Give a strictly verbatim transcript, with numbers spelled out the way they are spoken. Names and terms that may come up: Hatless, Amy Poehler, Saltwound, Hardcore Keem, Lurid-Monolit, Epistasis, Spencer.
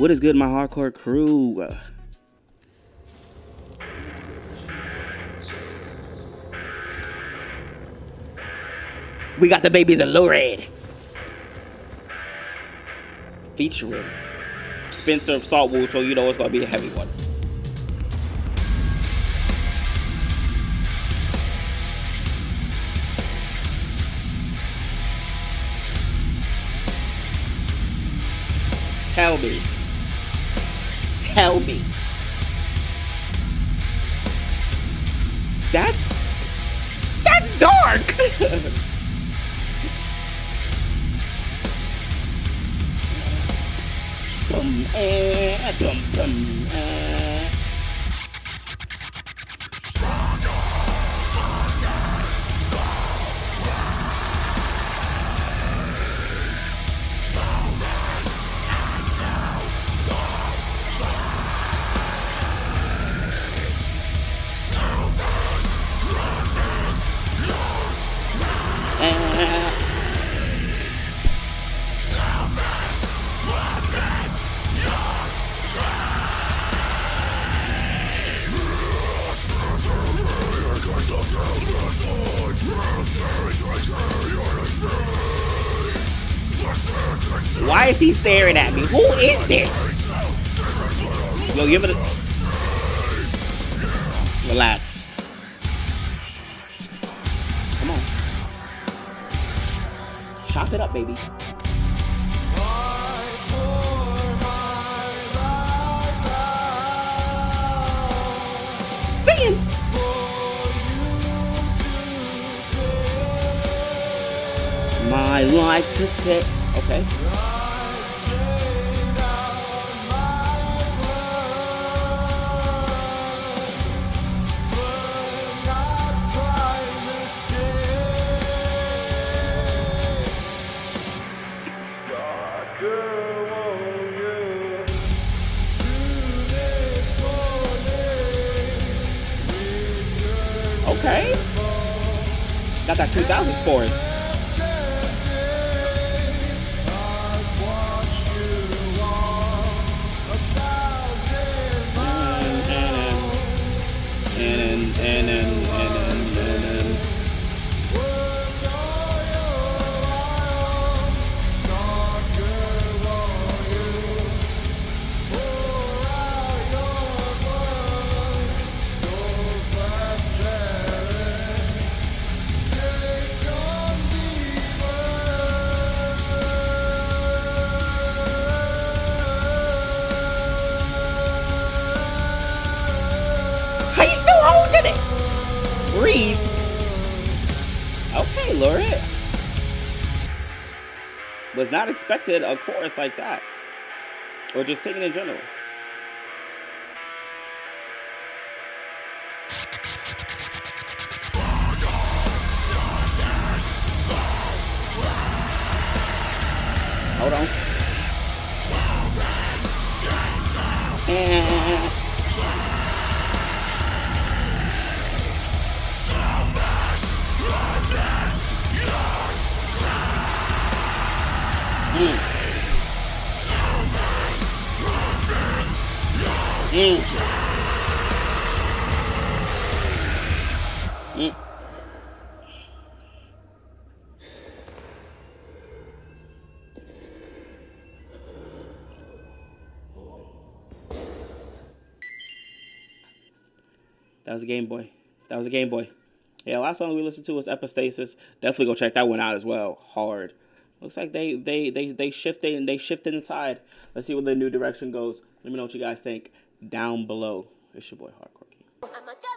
What is good, my hardcore crew? We got the babies of Lurid, featuring Spencer of Saltwound, so you know it's gonna be a heavy one. Tell me. Tell me. That's that's dark. Dum, eh, dum, dum, eh. Why is he staring at me? Who is this? Yo, give it a... Relax. Come on. Chop it up, baby. Singing. My life to take. Okay. Okay. Got that two thousand for us. And and and and and and and he's still holding it. Breathe. Okay, Lurid. Was not expected a chorus like that, or just singing in general. Hold on. And Mm. Mm. Mm. That was a Game Boy. That was a Game Boy. Yeah, last song we listened to was Epistasis. Definitely go check that one out as well. Hard. Looks like they they they they shifted and they shifted the tide. Let's see where the new direction goes. Let me know what you guys think down below. It's your boy Hardcore Keem.